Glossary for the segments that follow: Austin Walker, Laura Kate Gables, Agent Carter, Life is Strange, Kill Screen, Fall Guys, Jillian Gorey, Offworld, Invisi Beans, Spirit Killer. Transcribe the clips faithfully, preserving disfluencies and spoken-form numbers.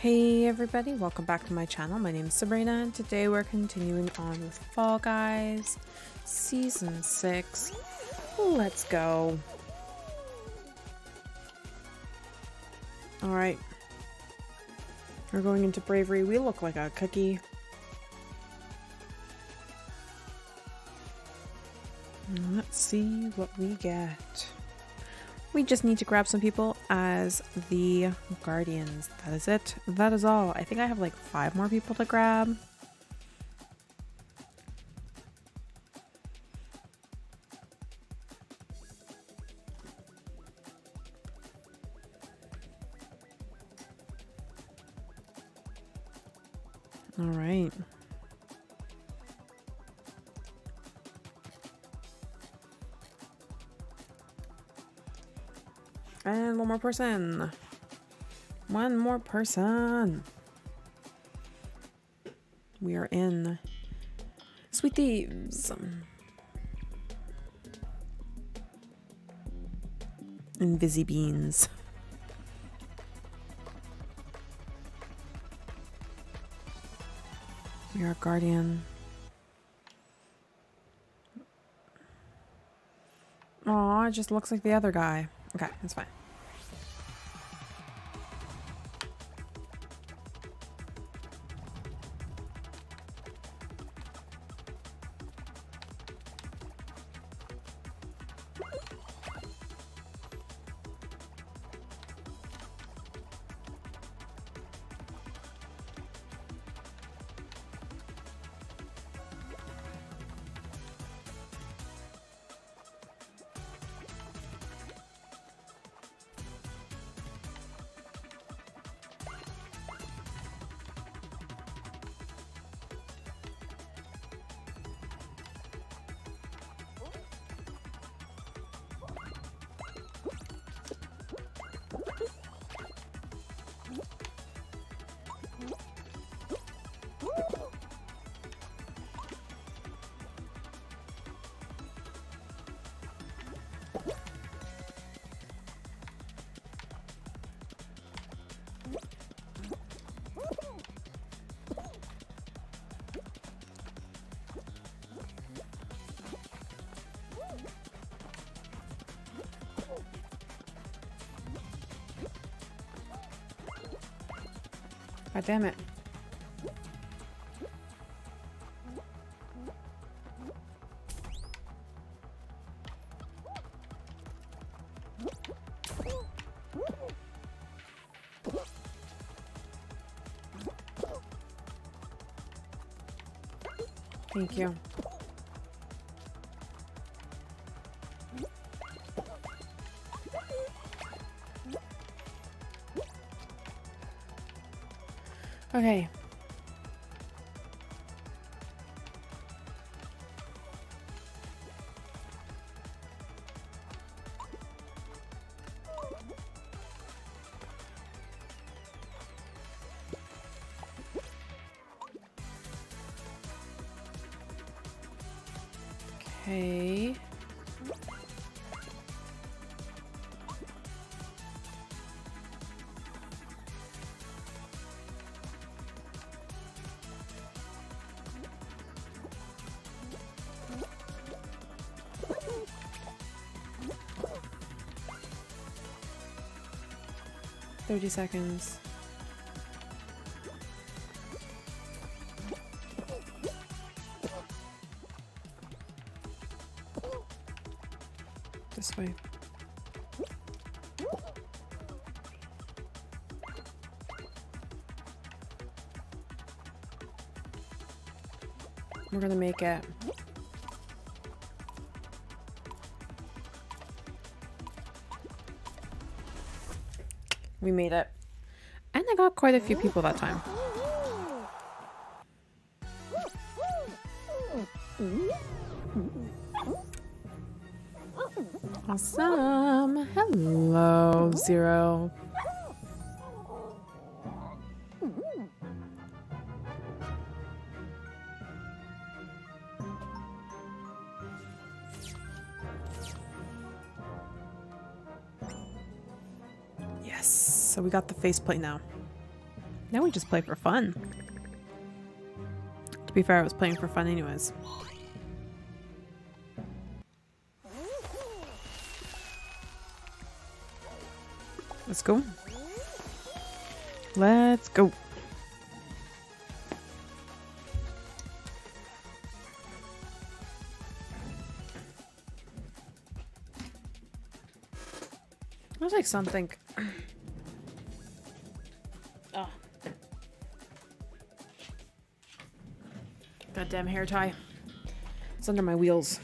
Hey everybody, welcome back to my channel. My name is Sabrina and today we're continuing on with Fall Guys season six. Let's go. All right, we're going into bravery. We look like a cookie. Let's see what we get. We just need to grab some people as the guardians. That is it. That is all. I think I have like five more people to grab. All right. And one more person. One more person. We are in. Sweet Thieves. Invisi Beans. We are Guardian. Aw, it just looks like the other guy. Okay, that's fine. God damn it. Thank you. Okay. Okay. Thirty seconds. This way. We're gonna make it. We made it. And I got quite a few people that time. Awesome. Hello, Zero. Yes. So we got the faceplate now. Now we just play for fun. To be fair, I was playing for fun anyways. Let's go. Let's go. I'll take something. Oh. Goddamn hair tie. It's under my wheels.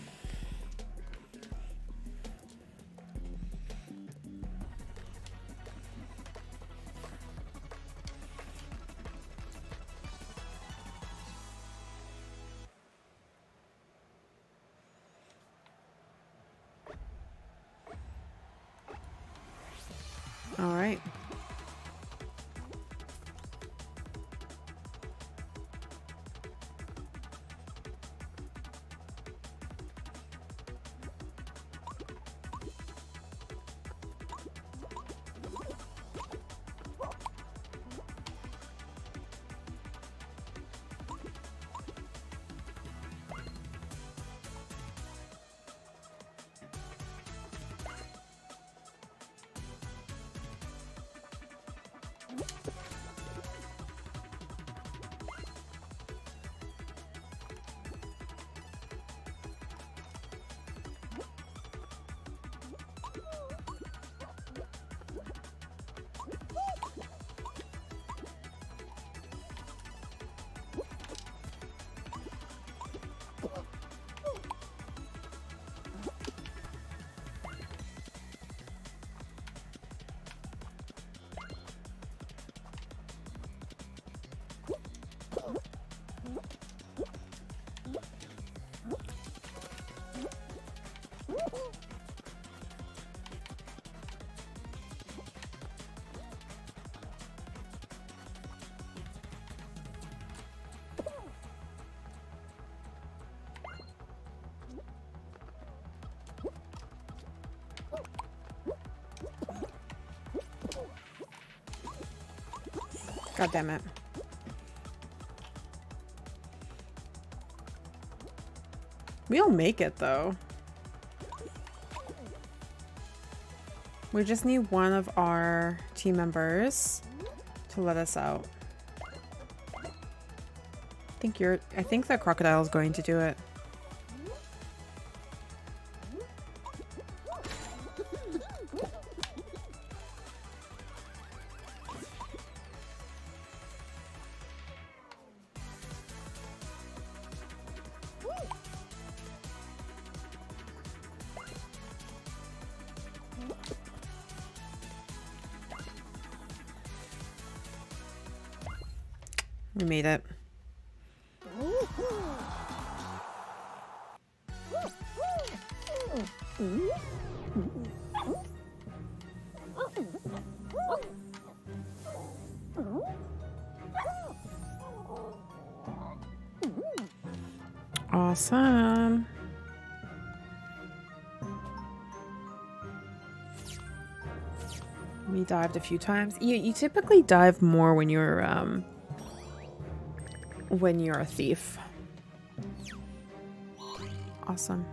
God damn it. We'll make it though. We just need one of our team members to let us out. I think you're I think that crocodile is going to do it. We made it. Awesome. We dived a few times. You, you typically dive more when you're um when you're a thief. Awesome.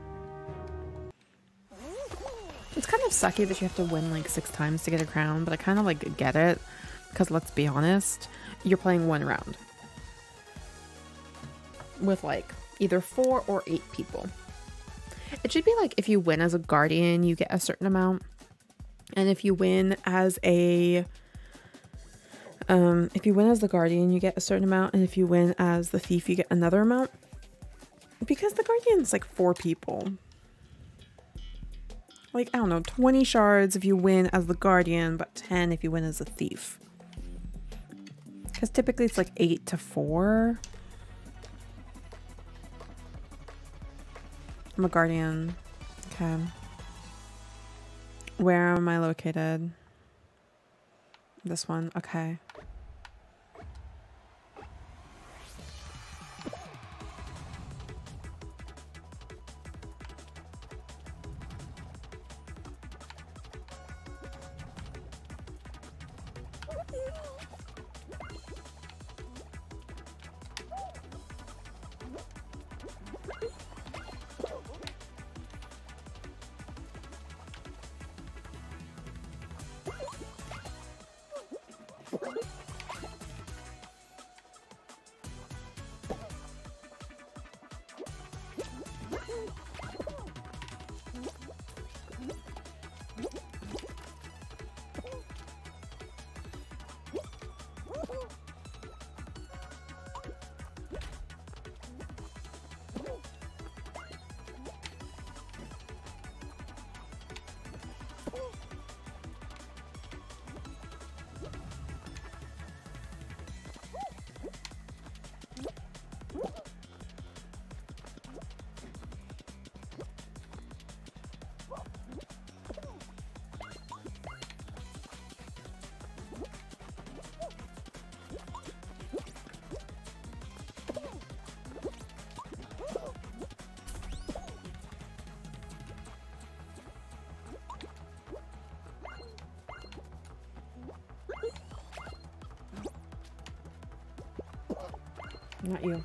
It's kind of sucky that you have to win like six times to get a crown, but I kind of like get it, because let's be honest, you're playing one round with like either four or eight people. It should be like, if you win as a guardian, you get a certain amount, and if you win as a Um, if you win as the guardian, you get a certain amount, and if you win as the thief, you get another amount. Because the guardian's like four people. Like, I don't know, twenty shards if you win as the guardian, but ten if you win as the thief. Because typically it's like eight to four. I'm a guardian. Okay. Where am I located? This one, okay. Not you.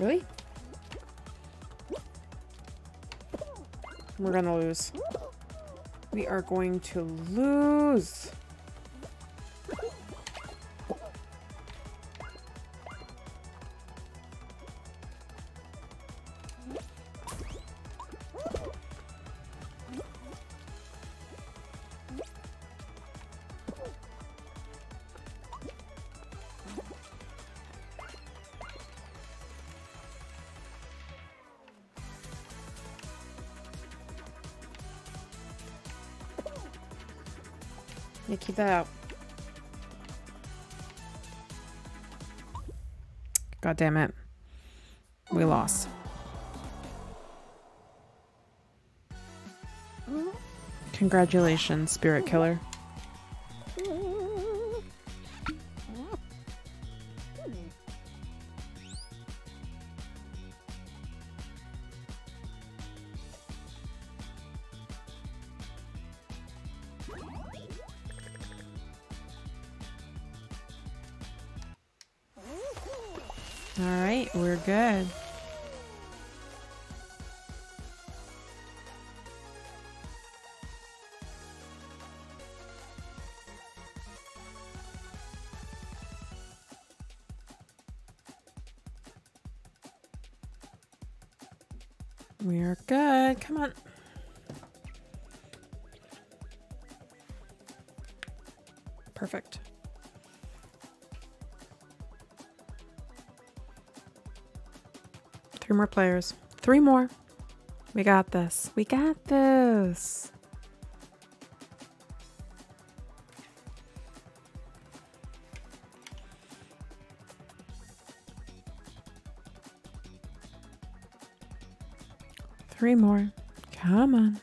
Really? We're gonna lose. We are going to lose. Yeah, keep that out. God damn it. We lost. Congratulations, Spirit Killer. Alright, we're good. We're good. Come on. Perfect. Three more players. Three more. We got this. We got this. Three more. Come on.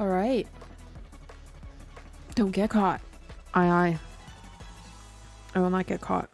All right. Don't get caught. Aye, aye. I will not get caught.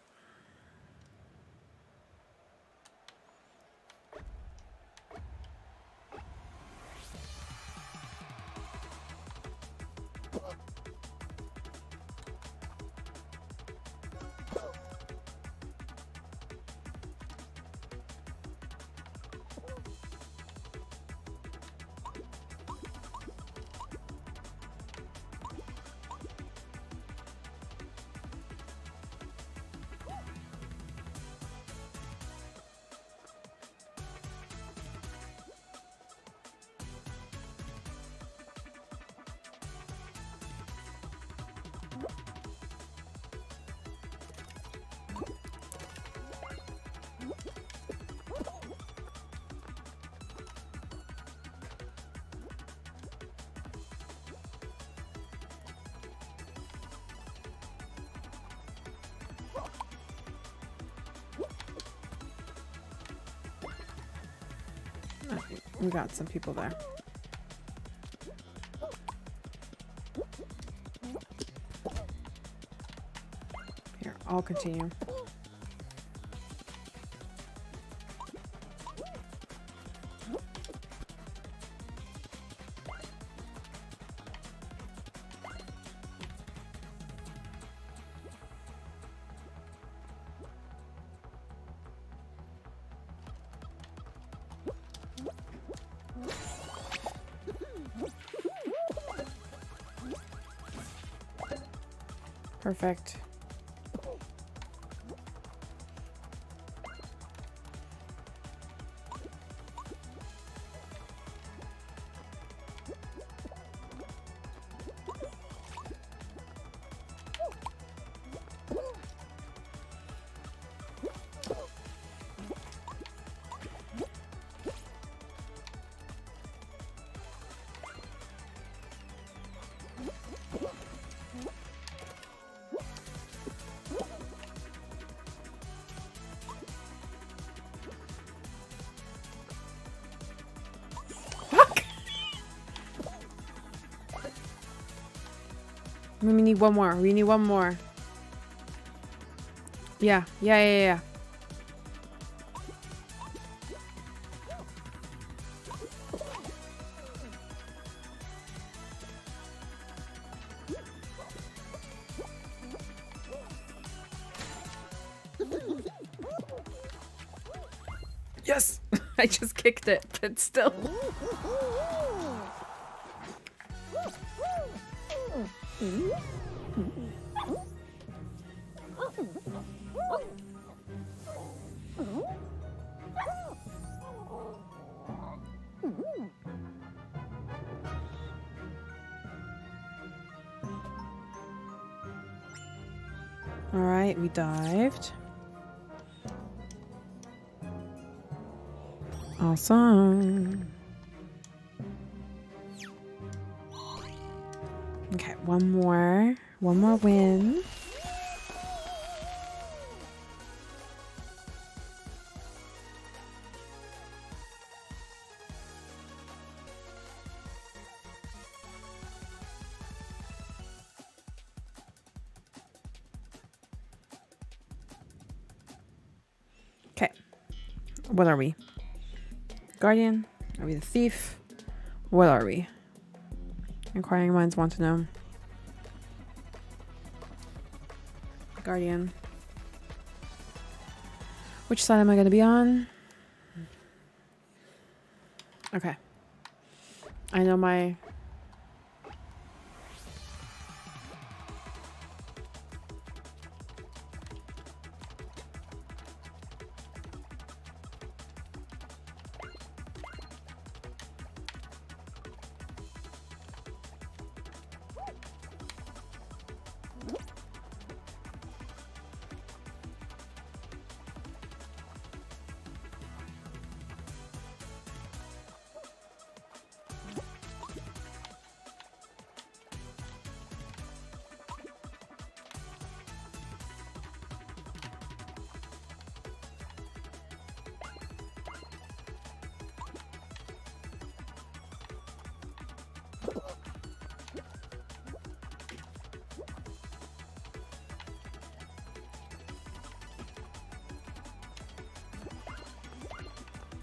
We got some people there. Here, I'll continue. Perfect. We need one more. We need one more. Yeah, yeah, yeah, yeah. Yes! I just kicked it, but still. Alright, we dived. Awesome. Okay, one more. One more win. Okay. What are we? Guardian? Are we the thief? What are we? Inquiring minds want to know. Guardian. Which side am I going to be on? Okay. I know my...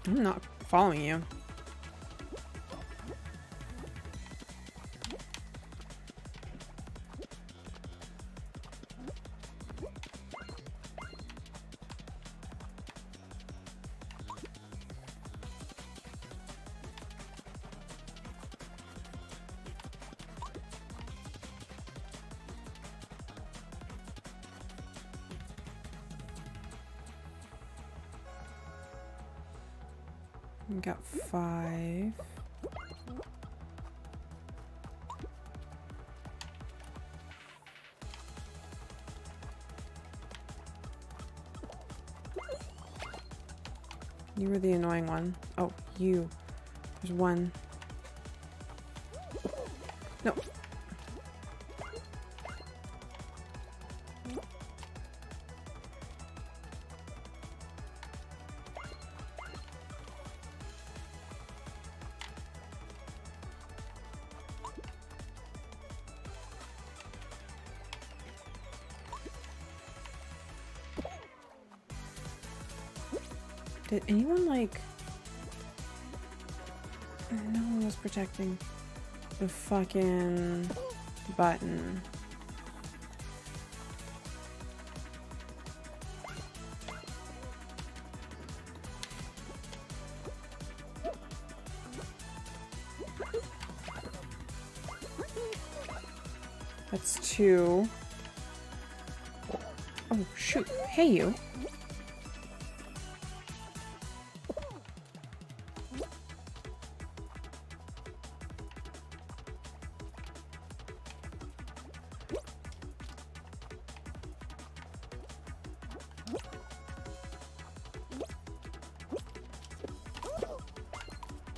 I'm not following you. We got five. You were the annoying one. Oh, you. There's one. No. Did anyone, like, no one was protecting the fucking button. That's two. Oh, shoot. Hey, you.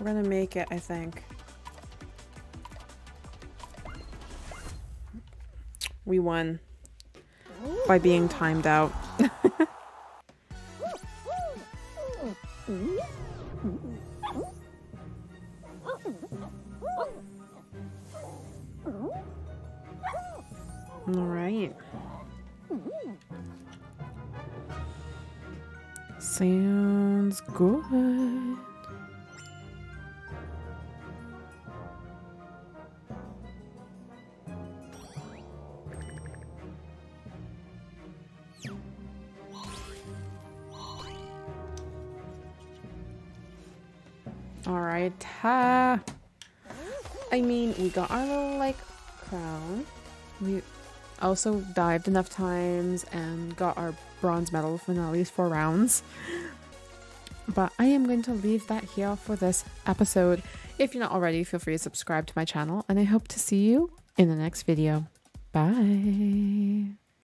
We're gonna make it, I think. We won by being timed out. All right. Sounds good. All right. Ha. I mean, we got our little like crown. We also dived enough times and got our bronze medal for at least four rounds. But I am going to leave that here for this episode. If you're not already, feel free to subscribe to my channel, and I hope to see you in the next video. Bye.